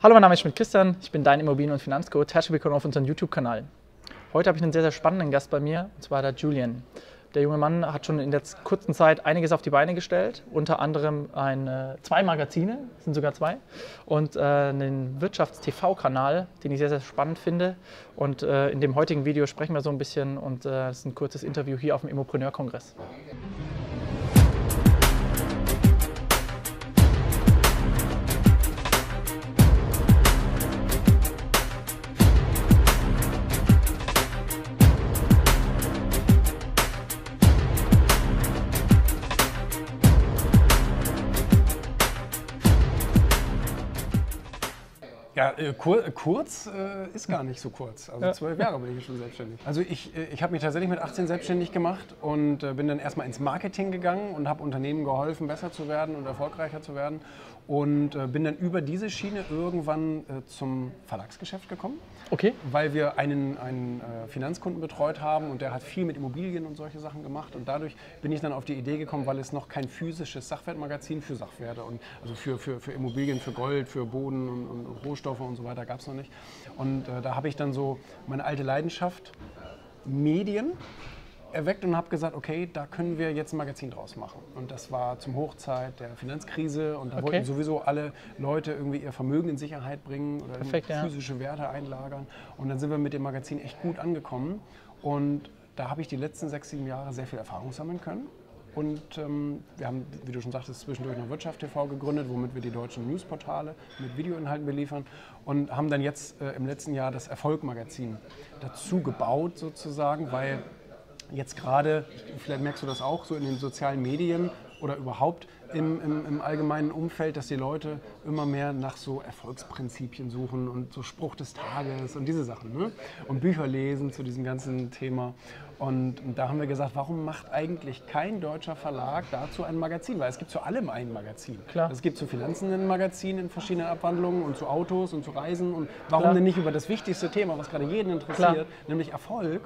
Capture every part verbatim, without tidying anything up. Hallo, mein Name ist Schmidt-Christian, ich bin dein Immobilien- und Finanzcoach. Herzlich willkommen auf unserem YouTube-Kanal. Heute habe ich einen sehr, sehr spannenden Gast bei mir, und zwar der Julien. Der junge Mann hat schon in der kurzen Zeit einiges auf die Beine gestellt, unter anderem eine, zwei Magazine, es sind sogar zwei, und äh, einen Wirtschafts-T V-Kanal, den ich sehr, sehr spannend finde. Und äh, in dem heutigen Video sprechen wir so ein bisschen, und es äh, ist ein kurzes Interview hier auf dem Immopreneur-Kongress. Ja, kur kurz äh, ist gar nicht so kurz. Also zwölf Jahre bin ich schon selbstständig. Also ich, ich habe mich tatsächlich mit achtzehn selbstständig gemacht und äh, bin dann erstmal ins Marketing gegangen und habe Unternehmen geholfen, besser zu werden und erfolgreicher zu werden. Und äh, bin dann über diese Schiene irgendwann äh, zum Verlagsgeschäft gekommen. Okay. Weil wir einen, einen äh, Finanzkunden betreut haben und der hat viel mit Immobilien und solche Sachen gemacht. Und dadurch bin ich dann auf die Idee gekommen, weil es noch kein physisches Sachwertmagazin für Sachwerte und also für, für, für Immobilien, für Gold, für Boden und, und Rohstoffe und so weiter gab es noch nicht. Und äh, da habe ich dann so meine alte Leidenschaft Medien erweckt und habe gesagt, okay, da können wir jetzt ein Magazin draus machen. Und das war zum Hochzeit der Finanzkrise und da okay. wollten sowieso alle Leute irgendwie ihr Vermögen in Sicherheit bringen oder Perfekt, physische ja. Werte einlagern. Und dann sind wir mit dem Magazin echt gut angekommen. Und da habe ich die letzten sechs, sieben Jahre sehr viel Erfahrung sammeln können. Und ähm, wir haben, wie du schon sagtest, zwischendurch noch Wirtschaft T V gegründet, womit wir die deutschen Newsportale mit Videoinhalten beliefern und haben dann jetzt äh, im letzten Jahr das Erfolg-Magazin dazu gebaut sozusagen, weil jetzt gerade, vielleicht merkst du das auch, so in den sozialen Medien oder überhaupt im, im, im allgemeinen Umfeld, dass die Leute immer mehr nach so Erfolgsprinzipien suchen und so Spruch des Tages und diese Sachen, ne? Und Bücher lesen zu diesem ganzen Thema. Und, und da haben wir gesagt, warum macht eigentlich kein deutscher Verlag dazu ein Magazin? Weil es gibt zu allem ein Magazin. Klar. Es gibt zu Finanzen ein Magazin in verschiedenen Abwandlungen und zu Autos und zu Reisen. Und warum Klar. denn nicht über das wichtigste Thema, was gerade jeden interessiert, Klar. nämlich Erfolg?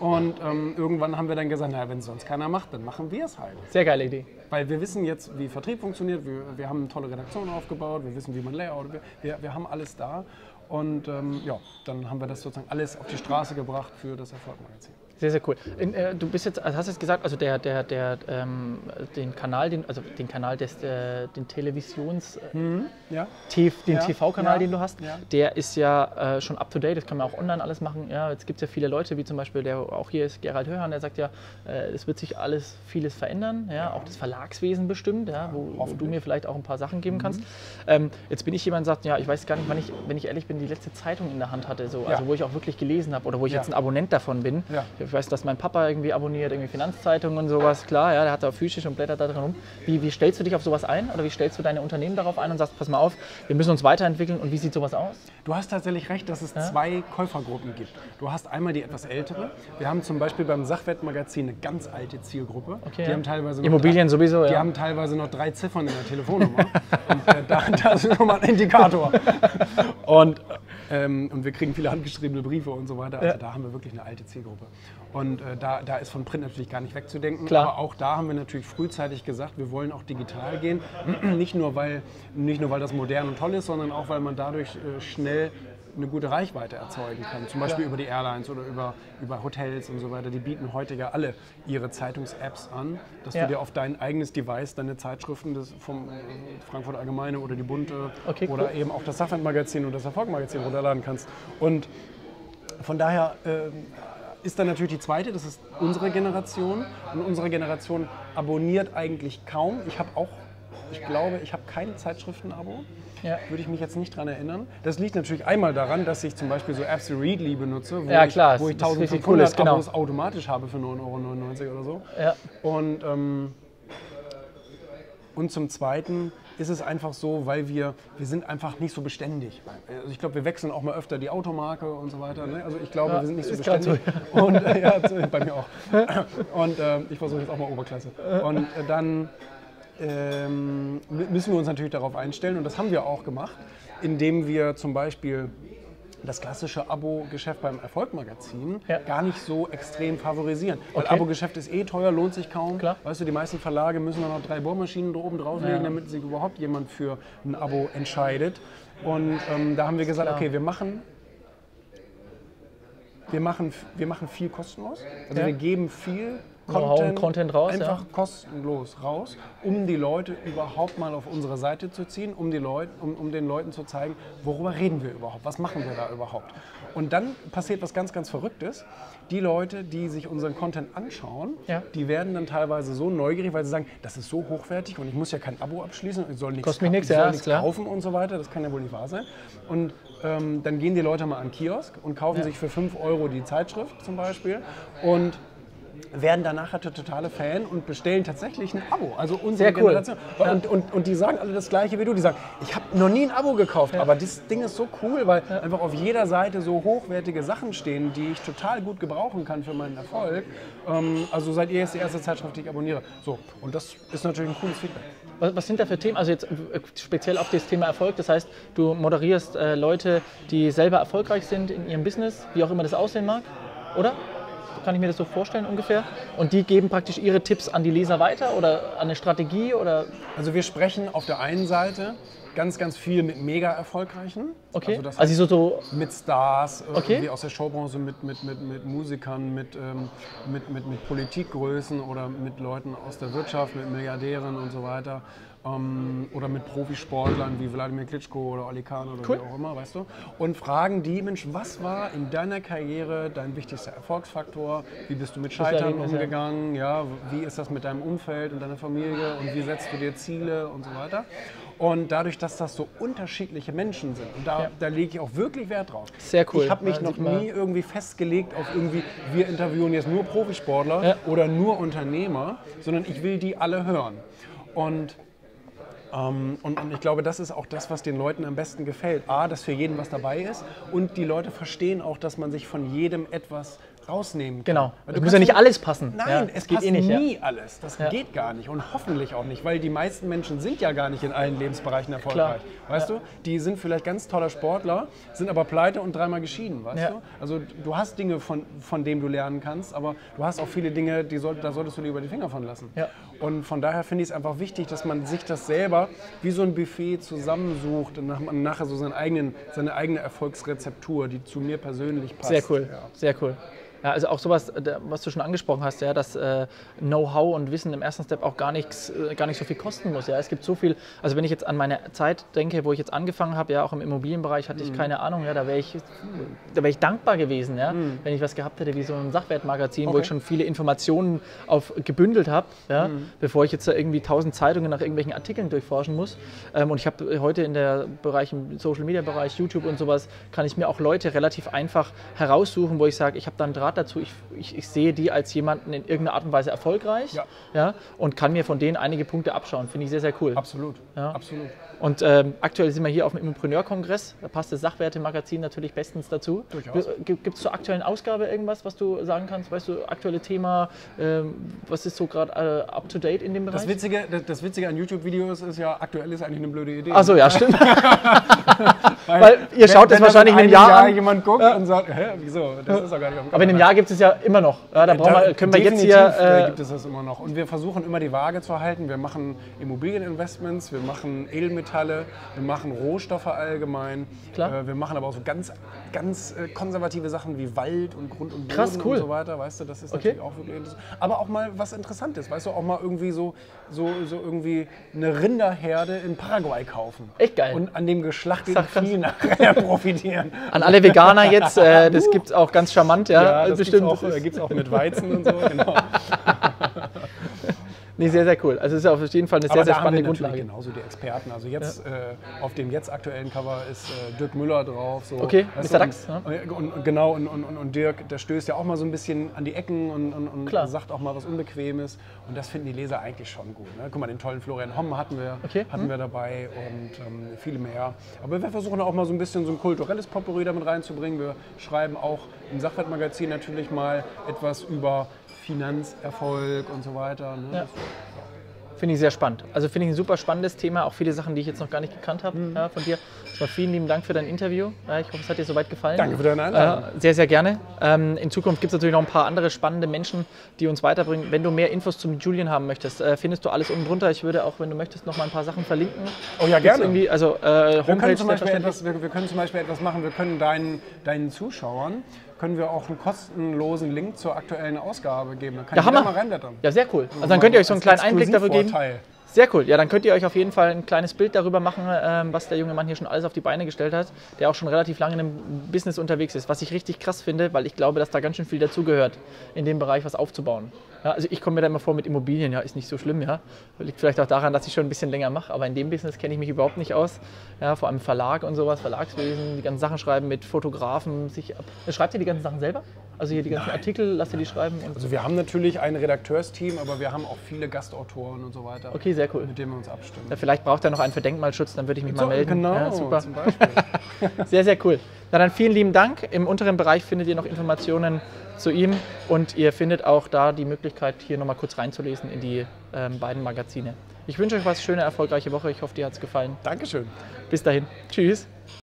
Und ähm, irgendwann haben wir dann gesagt, naja, wenn es sonst keiner macht, dann machen wir es halt. Sehr geile Idee. Weil wir wissen jetzt, wie Vertrieb funktioniert, wir, wir haben eine tolle Redaktion aufgebaut, wir wissen, wie man Layout, wir, wir haben alles da. Und ähm, ja, dann haben wir das sozusagen alles auf die Straße gebracht für das Erfolg-Magazin. Sehr, sehr cool. In, äh, du bist jetzt, also hast jetzt gesagt, also der, der, der, ähm, den Kanal, den, also den Kanal des, äh, den Televisions, äh, mhm, ja. den ja. T V-Kanal, ja. den du hast, ja. der ist ja äh, schon up to date, das kann man auch online alles machen. Ja, jetzt gibt es ja viele Leute, wie zum Beispiel, der auch hier ist, Gerald Hörhan, der sagt ja, äh, es wird sich alles, vieles verändern, ja, ja. auch das Verlagswesen bestimmt, ja, wo, wo du mir vielleicht auch ein paar Sachen geben mhm. kannst. Ähm, jetzt bin ich jemand, der sagt, ja, ich weiß gar nicht, wann ich, wenn ich ehrlich bin, die letzte Zeitung in der Hand hatte, so, also ja. wo ich auch wirklich gelesen habe oder wo ich ja. jetzt ein Abonnent davon bin. Ja. Ich weiß, dass mein Papa irgendwie abonniert, irgendwie Finanzzeitungen und sowas, klar, ja, der hat da physisch und blättert da drin rum. Wie, wie stellst du dich auf sowas ein oder wie stellst du deine Unternehmen darauf ein und sagst, pass mal auf, wir müssen uns weiterentwickeln und wie sieht sowas aus? Du hast tatsächlich recht, dass es ja? zwei Käufergruppen gibt. Du hast einmal die etwas ältere, wir haben zum Beispiel beim Sachwertmagazin eine ganz alte Zielgruppe, okay, die ja. haben teilweise noch Immobilien drei, sowieso, ja. die haben teilweise noch drei Ziffern in der Telefonnummer und äh, da, das ist nochmal ein Indikator. Und, ähm, und wir kriegen viele handgeschriebene Briefe und so weiter, also ja. da haben wir wirklich eine alte Zielgruppe. Und äh, da, da ist von Print natürlich gar nicht wegzudenken, Klar. aber auch da haben wir natürlich frühzeitig gesagt, wir wollen auch digital gehen, nicht nur, weil, nicht nur weil das modern und toll ist, sondern auch weil man dadurch äh, schnell eine gute Reichweite erzeugen kann, zum Beispiel ja. über die Airlines oder über, über Hotels und so weiter. Die bieten heute ja alle ihre Zeitungs-Apps an, dass ja. du dir auf dein eigenes Device deine Zeitschriften des, vom Frankfurt Allgemeine oder die Bunte okay, oder cool. eben auch das Sachwertmagazin oder das Erfolg-Magazin runterladen kannst. Und von daher ähm, ist dann natürlich die zweite, das ist unsere Generation und unsere Generation abonniert eigentlich kaum. Ich habe auch, ich glaube, ich habe kein Zeitschriftenabo, ja. würde ich mich jetzt nicht dran erinnern. Das liegt natürlich einmal daran, dass ich zum Beispiel so Apps wie Readly benutze, wo ja, klar, ich, wo ich eintausendfünfhundert cool ist, genau. Abos automatisch habe für neun Euro neunundneunzig oder so. Ja. Und, ähm, und zum Zweiten ist es einfach so, weil wir, wir sind einfach nicht so beständig. Also ich glaube, wir wechseln auch mal öfter die Automarke und so weiter. Ne? Also ich glaube, ja, wir sind nicht so beständig. So, ja. Und, äh, ja, bei mir auch. Und äh, ich versuche jetzt auch mal Oberklasse. Und äh, dann ähm, müssen wir uns natürlich darauf einstellen. Und das haben wir auch gemacht, indem wir zum Beispiel das klassische Abo-Geschäft beim Erfolg-Magazin ja. gar nicht so extrem favorisieren. Weil okay. Abo-Geschäft ist eh teuer, lohnt sich kaum. Klar. Weißt du, die meisten Verlage müssen dann noch drei Bohrmaschinen oben drauflegen, ja. damit sich überhaupt jemand für ein Abo entscheidet. Und ähm, da haben wir gesagt, okay, wir machen, wir machen, wir machen viel kostenlos. Also ja. wir geben viel Content, Content raus, einfach ja. kostenlos raus, um die Leute überhaupt mal auf unsere Seite zu ziehen, um, die Leut, um, um den Leuten zu zeigen, worüber reden wir überhaupt, was machen wir da überhaupt. Und dann passiert was ganz, ganz Verrücktes. Die Leute, die sich unseren Content anschauen, ja. die werden dann teilweise so neugierig, weil sie sagen, das ist so hochwertig und ich muss ja kein Abo abschließen, ich soll nichts, Kostet mich nichts, ich soll ja, nichts kaufen und so weiter, das kann ja wohl nicht wahr sein. Und ähm, dann gehen die Leute mal an den Kiosk und kaufen ja. sich für fünf Euro die Zeitschrift zum Beispiel und werden danach halt totale Fan und bestellen tatsächlich ein Abo. Also unsere Sehr Generation. Cool. Ja. Und, und, und die sagen alle das Gleiche wie du. Die sagen, ich habe noch nie ein Abo gekauft, ja. aber das Ding ist so cool, weil ja. einfach auf jeder Seite so hochwertige Sachen stehen, die ich total gut gebrauchen kann für meinen Erfolg. Ähm, also seid ihr jetzt die erste Zeitschrift, die ich abonniere. So, und das ist natürlich ein cooles Feedback. Was sind da für Themen, also jetzt speziell auf das Thema Erfolg, das heißt, du moderierst äh, Leute, die selber erfolgreich sind in ihrem Business, wie auch immer das aussehen mag, oder? Kann ich mir das so vorstellen ungefähr? Und die geben praktisch ihre Tipps an die Leser weiter oder an eine Strategie? Oder? Also wir sprechen auf der einen Seite ganz, ganz viel mit mega Erfolgreichen. Okay. Also, das also heißt, so, so mit Stars, okay. irgendwie aus der Showbranche, mit, mit, mit, mit Musikern, mit, ähm, mit, mit, mit Politikgrößen oder mit Leuten aus der Wirtschaft, mit Milliardären und so weiter. Ähm, oder mit Profisportlern wie Wladimir Klitschko oder Olli Kahn oder cool. wie auch immer, weißt du? Und fragen die, Mensch, was war in deiner Karriere dein wichtigster Erfolgsfaktor? Wie bist du mit Scheitern umgegangen? Ja, wie ist das mit deinem Umfeld und deiner Familie? Und wie setzt du dir Ziele und so weiter? Und dadurch, dass das so unterschiedliche Menschen sind, und da, ja. da lege ich auch wirklich Wert drauf. Sehr cool. Ich habe mich ja, noch nie irgendwie festgelegt auf irgendwie, wir interviewen jetzt nur Profisportler ja. oder nur Unternehmer, sondern ich will die alle hören. Und Um, und, und ich glaube, das ist auch das, was den Leuten am besten gefällt. A, dass für jeden was dabei ist und die Leute verstehen auch, dass man sich von jedem etwas rausnehmen kann. Genau. Weil du musst ja nicht alles passen. Nein, ja, es geht passt eh nicht, nie ja. alles. Das ja. geht gar nicht und hoffentlich auch nicht, weil die meisten Menschen sind ja gar nicht in allen Lebensbereichen erfolgreich. Klar. Weißt ja. du, die sind vielleicht ganz toller Sportler, sind aber pleite und dreimal geschieden, weißt ja. du? Also du hast Dinge, von, von denen du lernen kannst, aber du hast auch viele Dinge, die soll, da solltest du dir über die Finger von lassen. Ja. Und von daher finde ich es einfach wichtig, dass man sich das selber wie so ein Buffet zusammensucht und nachher so seinen eigenen, seine eigene Erfolgsrezeptur, die zu mir persönlich passt. Sehr cool, ja. sehr cool. Ja, also auch sowas, was du schon angesprochen hast, ja, dass äh, Know-how und Wissen im ersten Step auch gar, nichts, äh, gar nicht so viel kosten muss. Ja. Es gibt so viel, also wenn ich jetzt an meine Zeit denke, wo ich jetzt angefangen habe, ja, auch im Immobilienbereich hatte ich mhm. keine Ahnung, ja, da wäre ich, da wär ich dankbar gewesen, ja, mhm. wenn ich was gehabt hätte wie so ein Sachwertmagazin, okay. wo ich schon viele Informationen auf, gebündelt habe, ja, mhm. bevor ich jetzt da irgendwie tausend Zeitungen nach irgendwelchen Artikeln durchforschen muss. Ähm, und ich habe heute in der Bereich, im Social-Media-Bereich, YouTube und sowas, kann ich mir auch Leute relativ einfach heraussuchen, wo ich sage, ich habe da einen Draht dazu, ich, ich, ich sehe die als jemanden in irgendeiner Art und Weise erfolgreich ja. Ja, und kann mir von denen einige Punkte abschauen. Finde ich sehr, sehr cool. Absolut. Ja. Absolut. Und ähm, aktuell sind wir hier auf dem Immopreneur-Kongress. Da passt das Sachwerte-Magazin natürlich bestens dazu. Durchaus. Gibt es zur aktuellen Ausgabe irgendwas, was du sagen kannst? Weißt du, aktuelle Thema, ähm, was ist so gerade äh, up-to-date in dem Bereich? Das Witzige, das, das Witzige an YouTube-Videos ist ja, aktuell ist eigentlich eine blöde Idee. Ach so, ja, stimmt. Weil, Weil ihr wenn, schaut wenn das wahrscheinlich in einem Jahr, Jahr an. Jemand guckt ja. und sagt, hä, wieso? Das ja. ist doch gar nicht auf dem Kopf. Aber in einem Jahr gibt es ja immer noch. Ja, da brauchen da, wir, können wir jetzt hier... Äh, gibt es das immer noch. Und wir versuchen immer die Waage zu halten. Wir machen Immobilieninvestments, wir machen Edelmetalle, wir machen Rohstoffe allgemein. Klar. Äh, wir machen aber auch so ganz, ganz äh, konservative Sachen wie Wald und Grund und Boden Krass, cool. und so weiter. Weißt du, das ist okay. natürlich auch wirklich interessant. Aber auch mal was Interessantes. Weißt du, auch mal irgendwie so, so, so irgendwie eine Rinderherde in Paraguay kaufen. Echt geil. Und an dem geschlachteten Vieh nachher profitieren. An alle Veganer jetzt, äh, das gibt es auch ganz charmant, ja. Ja, das bestimmt. Gibt es auch, auch mit Weizen und so, genau. Nee, sehr, sehr cool. Also es ist auf jeden Fall eine sehr, aber sehr spannende Grundlage. Genauso die Experten. Also jetzt, ja. äh, auf dem jetzt aktuellen Cover ist äh, Dirk Müller drauf. So. Okay, Mister Dax. Und, und, und, genau, und, und, und Dirk, der stößt ja auch mal so ein bisschen an die Ecken und, und, und sagt auch mal was Unbequemes. Und das finden die Leser eigentlich schon gut. Ne? Guck mal, den tollen Florian Homm hatten wir, okay. hatten hm. wir dabei und ähm, viele mehr. Aber wir versuchen auch mal so ein bisschen so ein kulturelles Potpourri damit reinzubringen. Wir schreiben auch im Sachwertmagazin natürlich mal etwas über Finanzerfolg und so weiter. Ne? Ja. Finde ich sehr spannend. Also finde ich ein super spannendes Thema, auch viele Sachen, die ich jetzt noch gar nicht gekannt habe mhm. ja, von dir. Also vielen lieben Dank für dein Interview. Ich hoffe, es hat dir soweit gefallen. Danke für deine Einladung. Äh, sehr, sehr gerne. Ähm, in Zukunft gibt es natürlich noch ein paar andere spannende Menschen, die uns weiterbringen. Wenn du mehr Infos zum Julien haben möchtest, äh, findest du alles unten drunter. Ich würde auch, wenn du möchtest, noch mal ein paar Sachen verlinken. Oh ja, gibt's gerne. Also, äh, wir, können zum etwas, wir, wir können zum Beispiel etwas machen. Wir können deinen, deinen Zuschauern können wir auch einen kostenlosen Link zur aktuellen Ausgabe geben. Da kann ja, jeder mal reinblättern. Ja, sehr cool. Also dann könnt ihr euch so einen kleinen Einblick dafür geben. Sehr cool. Ja, dann könnt ihr euch auf jeden Fall ein kleines Bild darüber machen, ähm, was der junge Mann hier schon alles auf die Beine gestellt hat, der auch schon relativ lange in einem Business unterwegs ist, was ich richtig krass finde, weil ich glaube, dass da ganz schön viel dazugehört, in dem Bereich was aufzubauen. Ja, also ich komme mir da immer vor mit Immobilien, ja, ist nicht so schlimm, ja. Liegt vielleicht auch daran, dass ich schon ein bisschen länger mache, aber in dem Business kenne ich mich überhaupt nicht aus. Ja, vor allem Verlag und sowas, Verlagswesen, die ganzen Sachen schreiben mit Fotografen. Sich ab Schreibt ihr die ganzen Sachen selber? Also hier die ganzen Nein. Artikel, lasst ihr die schreiben? Und also wir haben natürlich ein Redakteursteam, aber wir haben auch viele Gastautoren und so weiter. Okay, sehr cool. Mit denen wir uns abstimmen. Ja, vielleicht braucht er noch einen für Denkmalschutz, dann würde ich mich so, mal melden. Genau, ja, super. Zum Beispiel. Sehr, sehr cool. Na dann vielen lieben Dank. Im unteren Bereich findet ihr noch Informationen zu ihm und ihr findet auch da die Möglichkeit, hier nochmal kurz reinzulesen in die ähm, beiden Magazine. Ich wünsche euch was, schöne, erfolgreiche Woche. Ich hoffe, dir hat es gefallen. Dankeschön. Bis dahin. Tschüss.